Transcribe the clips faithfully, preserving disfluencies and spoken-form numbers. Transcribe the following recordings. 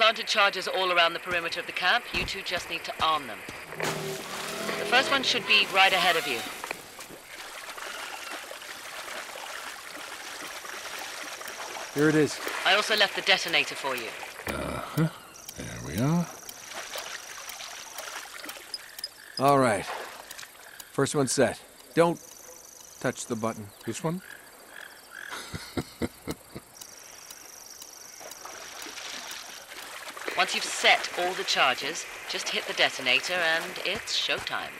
planted charges all around the perimeter of the camp. You two just need to arm them. The first one should be right ahead of you. Here it is. I also left the detonator for you. Uh-huh. There we are. All right. First one's set. Don't touch the button. This one? Once you've set all the charges, just hit the detonator and it's showtime.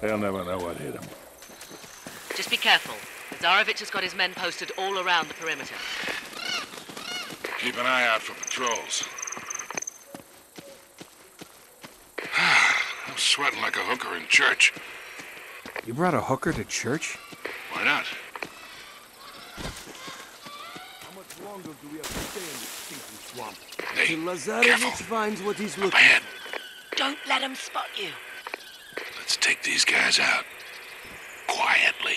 They'll never know what hit them. Just be careful. Zarevich has got his men posted all around the perimeter. Keep an eye out for patrols. I'm sweating like a hooker in church. You brought a hooker to church? Why not? How much longer do we have to stay in this stinking swamp? Nate, Lazarevich finds what he's looking for. Don't let him spot you. Let's take these guys out. Quietly.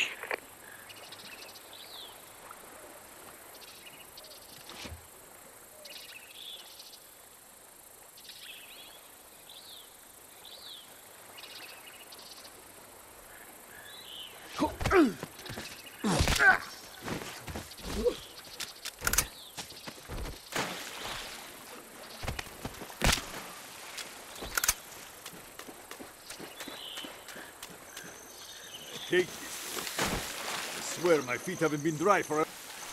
Take this. I swear my feet haven't been dry for a... That's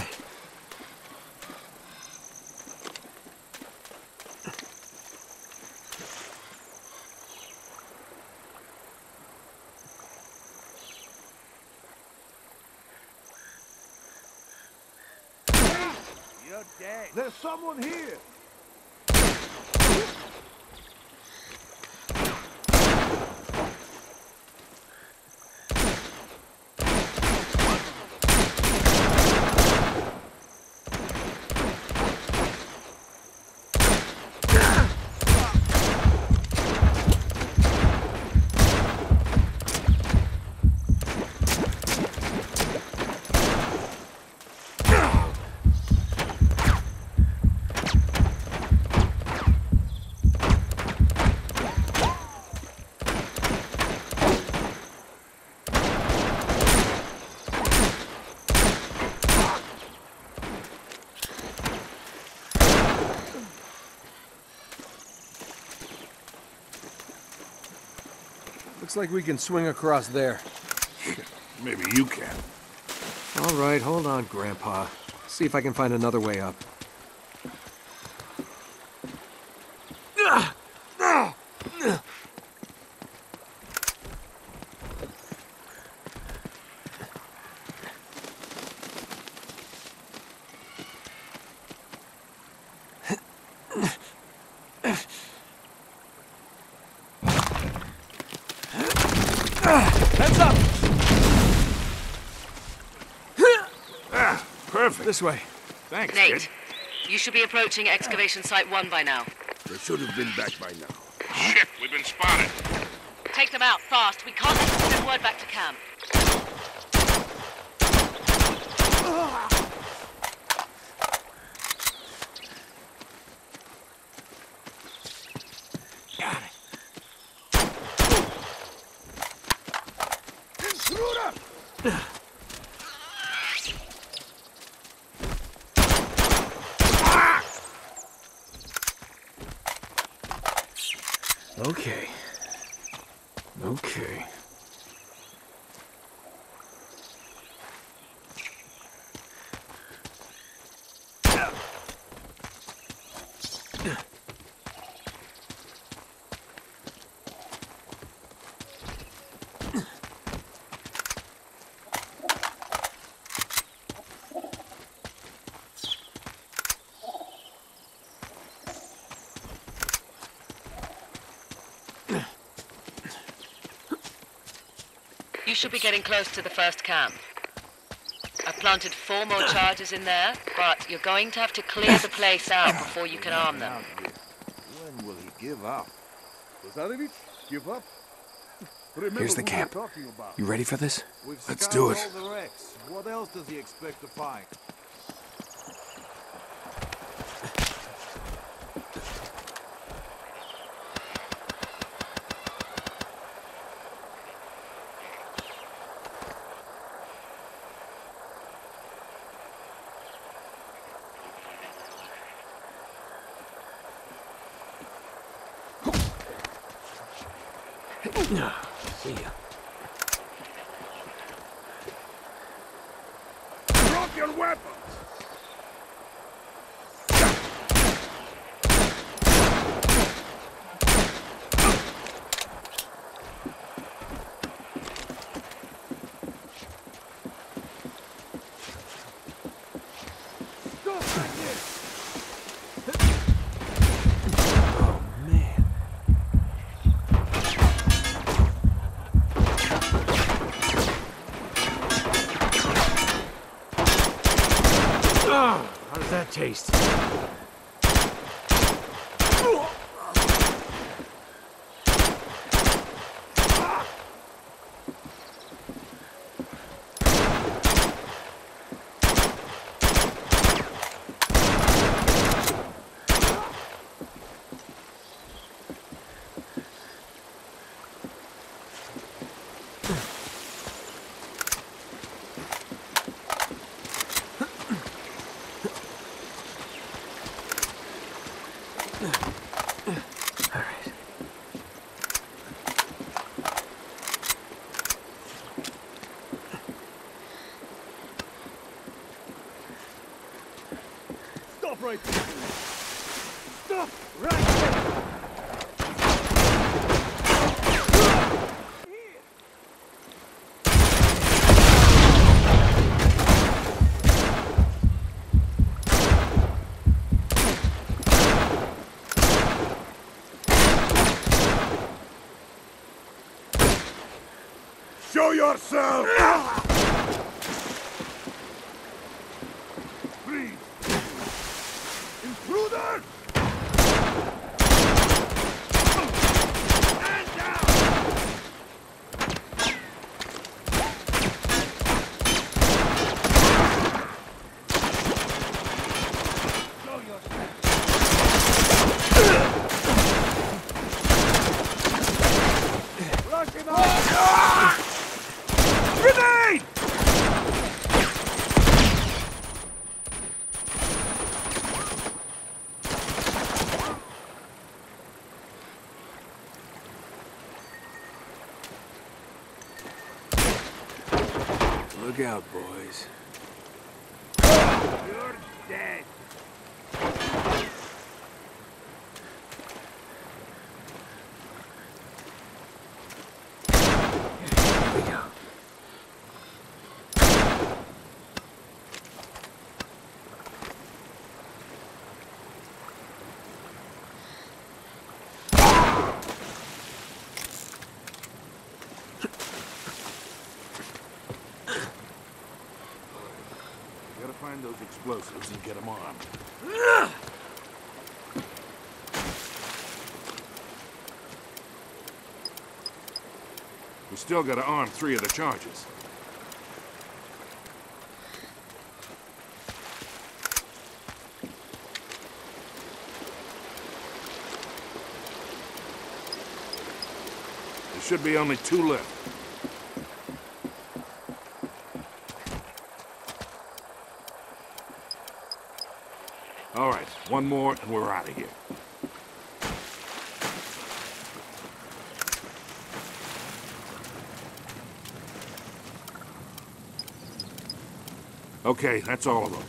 right. Dead. There's someone here! Looks like we can swing across there. Maybe you can. All right, hold on, Grandpa. See if I can find another way up. Heads up! Perfect. This way. Thanks, Nate, kid. You should be approaching excavation site one by now. They should have been back by now. Shit, we've been spotted. Take them out, fast. We can't let them send word back to camp. Okay. Okay. You should be getting close to the first camp. I've planted four more charges in there, but you're going to have to clear the place out before you can arm them. When will he give up? Lazarevic, give up? Here's the camp. You ready for this? Let's do it. What else does he expect to find? See ya. Drop your weapons! Stop right here! Taste. Right there. Stop right there. Show yourself! Look out, boys. You're dead. Find those explosives and get them armed. We still gotta arm three of the charges. There should be only two left. All right, one more and we're out of here. Okay, that's all of them.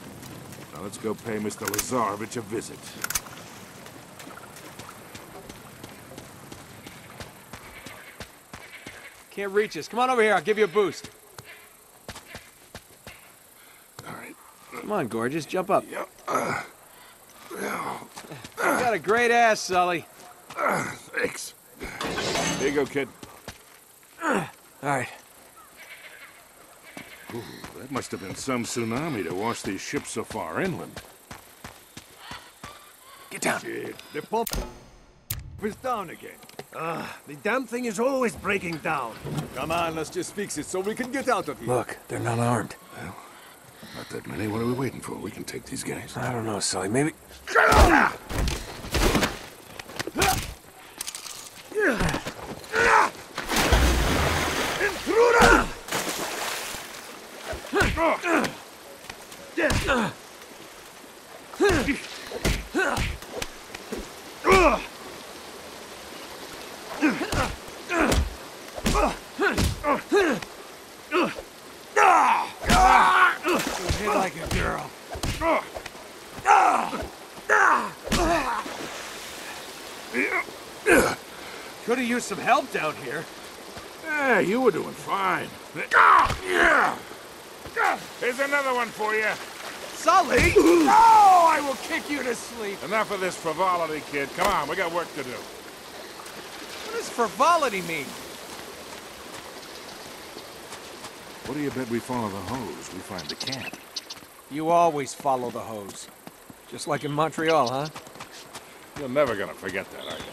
Now let's go pay Mister Lazarevich a visit. Can't reach us. Come on over here, I'll give you a boost. All right. Come on, gorgeous, jump up. Yep. Uh... You got a great ass, Sully. Uh, thanks. Here you go, kid. Uh, all right. Ooh, that must have been some tsunami to wash these ships so far inland. Get down. Shit. The pump is down again. Ah, the damn thing is always breaking down. Come on, let's just fix it so we can get out of here. Look, they're not armed. Well, not that many. What are we waiting for? We can take these guys. I don't know, Sully. Maybe... some help down here. Yeah, you were doing fine. Yeah. Here's another one for you. Sully! Oh, I will kick you to sleep. Enough of this frivolity, kid. Come on, we got work to do. What does frivolity mean? What do you bet we follow the hose? We find the cat. You always follow the hose. Just like in Montreal, huh? You're never gonna forget that, are you?